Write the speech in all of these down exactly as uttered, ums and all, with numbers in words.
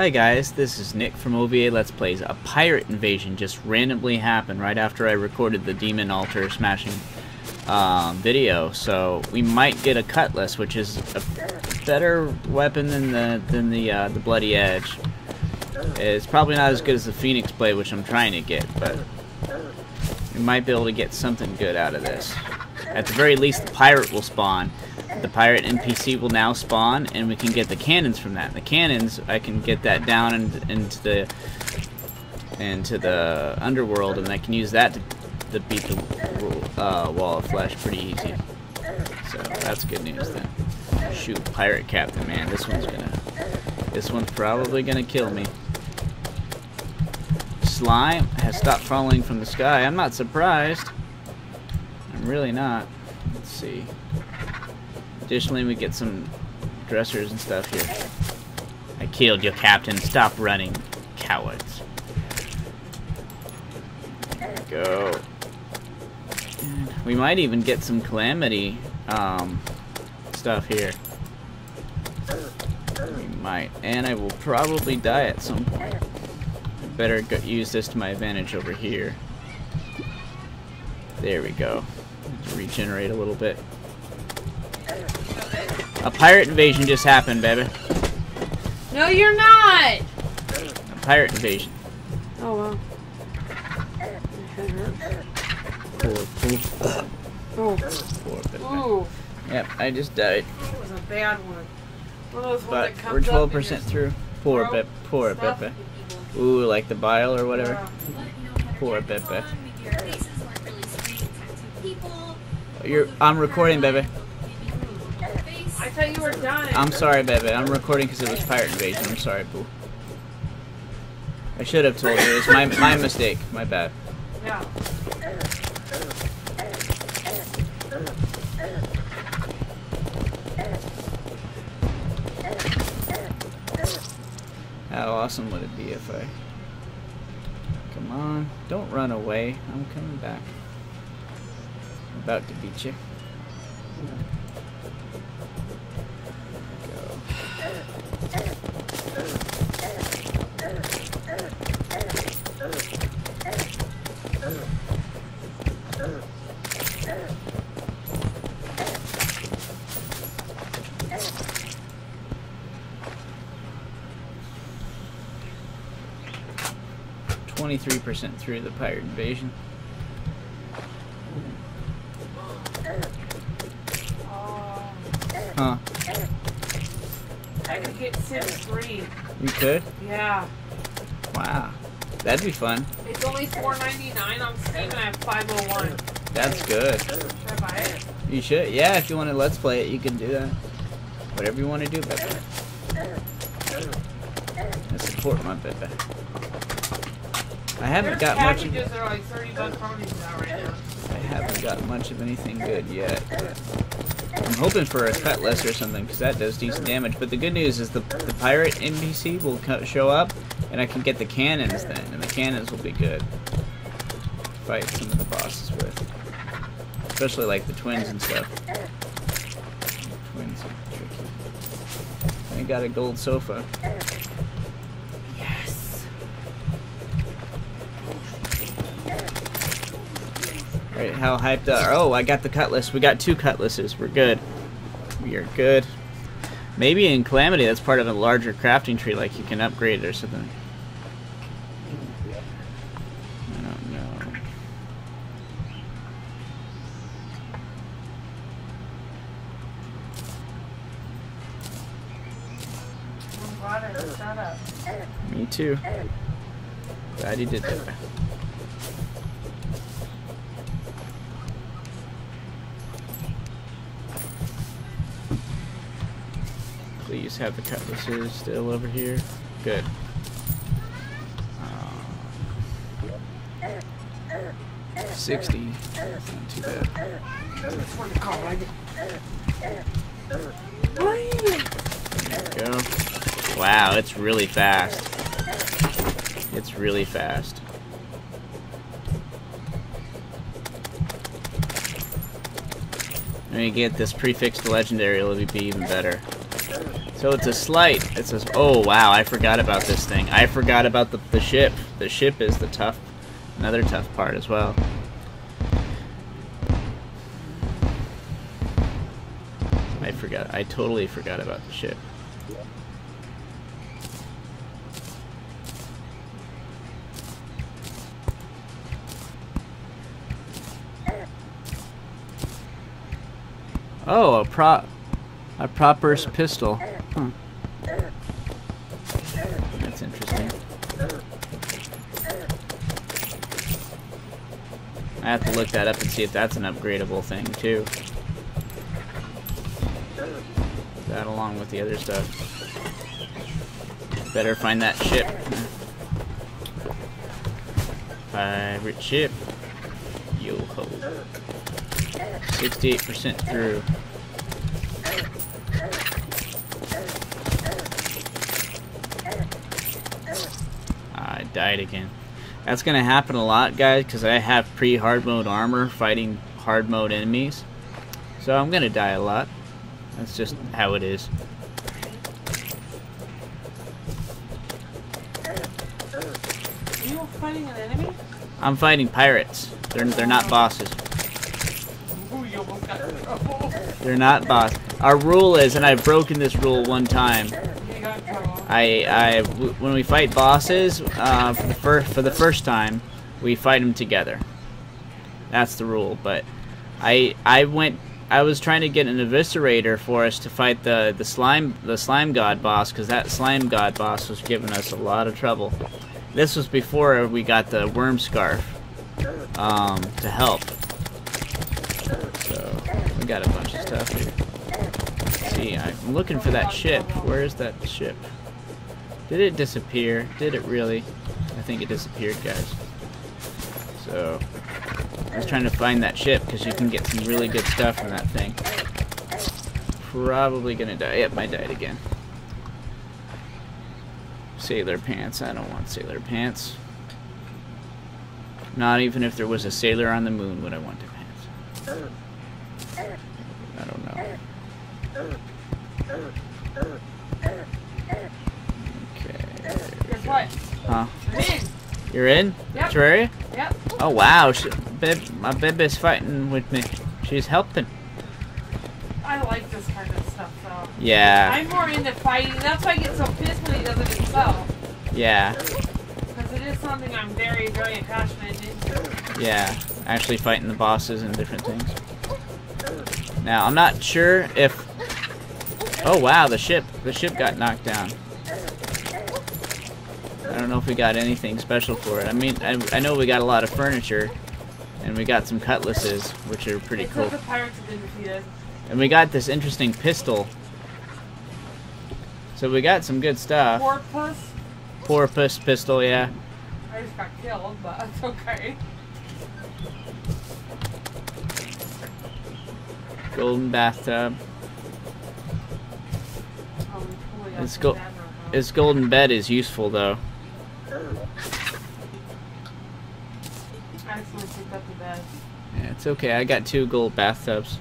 Hi guys, this is Nick from O V A Let's Plays. A pirate invasion just randomly happened right after I recorded the Demon Altar Smashing uh, video, so we might get a Cutlass, which is a better weapon than the than the uh, the Bloody Edge. It's probably not as good as the Phoenix Blade, which I'm trying to get, but we might be able to get something good out of this. At the very least, the pirate will spawn. The pirate N P C will now spawn, and we can get the cannons from that. The cannons, I can get that down in, into the into the underworld, and I can use that to, to beat the uh, Wall of Flesh pretty easy. So that's good news then. Shoot, pirate captain, man, this one's gonna, this one's probably gonna kill me. Slime has stopped falling from the sky. I'm not surprised. I'm really not. Let's see. Additionally, we get some dressers and stuff here. I killed your captain. Stop running, cowards. There we go. We might even get some Calamity um, stuff here. We might. And I will probably die at some point. I better go use this to my advantage over here. There we go. Let's regenerate a little bit. A pirate invasion just happened, baby. No, you're not! A pirate invasion. Oh, wow. That hurt. Poor, poor. Oh. Poor, but oh. Yep, I just died. It was a bad one. One of those ones that comes up. We're twelve percent through. Poor, poor Beppe. Poor Beppe. Ooh, like the bile or whatever. Yeah. Poor Beppe. You're, I'm recording, baby. I thought you were done. I'm sorry, baby. I'm recording because it was pirate invasion. I'm sorry, boo. I should have told you. It's my my mistake. My bad. Yeah. How awesome would it be if I? Come on! Don't run away. I'm coming back. I'm about to beat you. twenty-three percent through the pirate invasion. Huh. I could get Sims three. You could? Yeah. Wow. That'd be fun. It's only four ninety-nine on Steam and I have five oh one. That's good. Should I buy it? You should. Yeah, if you want to Let's Play it, you can do that. Whatever you want to do, Beppe. I support my Beppe. I haven't There's got much of that are like thirty bucks right now. I haven't got much of anything good yet. I'm hoping for a Cutlass or something because that does decent damage. But the good news is the, the pirate N P C will co show up and I can get the cannons then. And the cannons will be good to fight some of the bosses with. Especially like the twins and stuff. The twins are tricky. I got a gold sofa. Right, how hyped up. Oh, I got the Cutlass. We got two Cutlasses. We're good. We are good. Maybe in Calamity that's part of a larger crafting tree, like you can upgrade it or something. I don't know. I'm glad I shut up. Me too. Glad you did that. Please have the Cutlasses still over here. Good. Uh, sixty. That's not too bad. There you go. Wow, it's really fast. It's really fast. When you get this prefix to legendary, it'll be even better. So it's a slight. It's a. Oh wow! I forgot about this thing. I forgot about the the ship. The ship is the tough, another tough part as well. I forgot. I totally forgot about the ship. Oh, a prop, a proper pistol. Hmm. That's interesting. I have to look that up and see if that's an upgradable thing too. That along with the other stuff. Better find that ship. Pirate ship. Yo ho. sixty-eight percent through. I died again. That's gonna happen a lot, guys, because I have pre-hard mode armor fighting hard mode enemies. So I'm gonna die a lot. That's just how it is. You're fighting an enemy? I'm fighting pirates. They're they're not bosses. They're not boss. Our rule is, and I've broken this rule one time. I, I, w when we fight bosses, uh, for the first for the first time, we fight them together. That's the rule. But I, I went. I was trying to get an Eviscerator for us to fight the the slime the slime god boss, because that slime god boss was giving us a lot of trouble. This was before we got the Wormscarf um, to help. So we got a bunch of stuff here. Let's see, I'm looking for that ship. Where is that ship? Did it disappear? Did it really? I think it disappeared, guys. So I was trying to find that ship because you can get some really good stuff from that thing. Probably gonna die. Yep, I died again. Sailor pants. I don't want sailor pants. Not even if there was a sailor on the moon would I want to pants. I don't know. Okay. Guess what? Huh? I'm in. You're in? Yep. Terraria? Yep. Oh wow, she, babe, my baby's fighting with me. She's helping. I like this kind of stuff though. Yeah. I'm more into fighting. That's why I get so pissed when he does it himself. Yeah. Because it is something I'm very, very passionate into. Yeah. Actually fighting the bosses and different things. Now, I'm not sure if... Oh, wow, the ship. The ship got knocked down. I don't know if we got anything special for it. I mean, I, I know we got a lot of furniture, and we got some cutlasses, which are pretty cool. The pirates have been defeated. And we got this interesting pistol. So we got some good stuff. Porpoise? Porpoise pistol, yeah. I just got killed, but that's okay. Golden bathtub. This, go this golden bed is useful though. Yeah, it's okay. I got two gold bathtubs.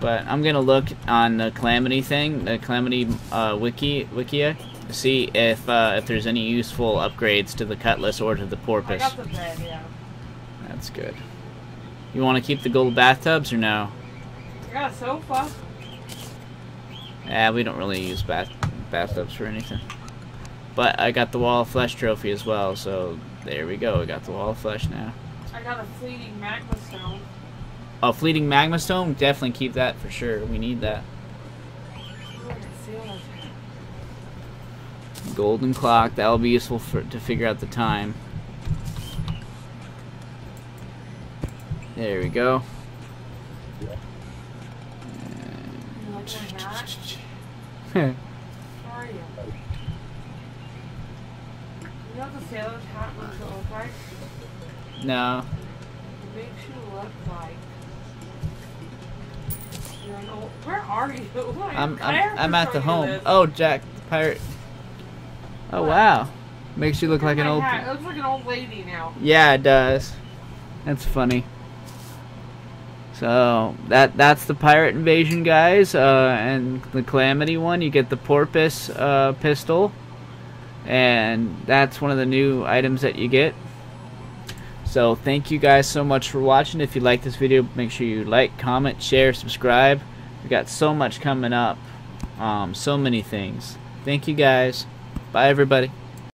But I'm gonna look on the Calamity thing, the Calamity uh, wiki, wikia, to see if uh, if there's any useful upgrades to the Cutlass or to the Porpoise. I got the bed, yeah. That's good. You want to keep the gold bathtubs or no? I got a sofa. Yeah, we don't really use bath bathtubs for anything. But I got the Wall of Flesh trophy as well, so there we go. We got the Wall of Flesh now. I got a fleeting magma stone. Oh, fleeting magma stone? Definitely keep that for sure. We need that. Golden clock. That'll be useful for to figure out the time. There we go. And... No. It makes you look like you're an old... Where are you? Where are you? I'm I'm, I'm at the home. Live? Oh, Jack the pirate. Oh what? Wow. Makes you look like an old. Hat. It looks like an old lady now. Yeah, it does. That's funny. So that that's the pirate invasion, guys, uh, and the Calamity one. You get the Porpoise uh, pistol, and that's one of the new items that you get. So thank you guys so much for watching. If you like this video, make sure you like, comment, share, subscribe. We got so much coming up, um, so many things. Thank you guys. Bye everybody.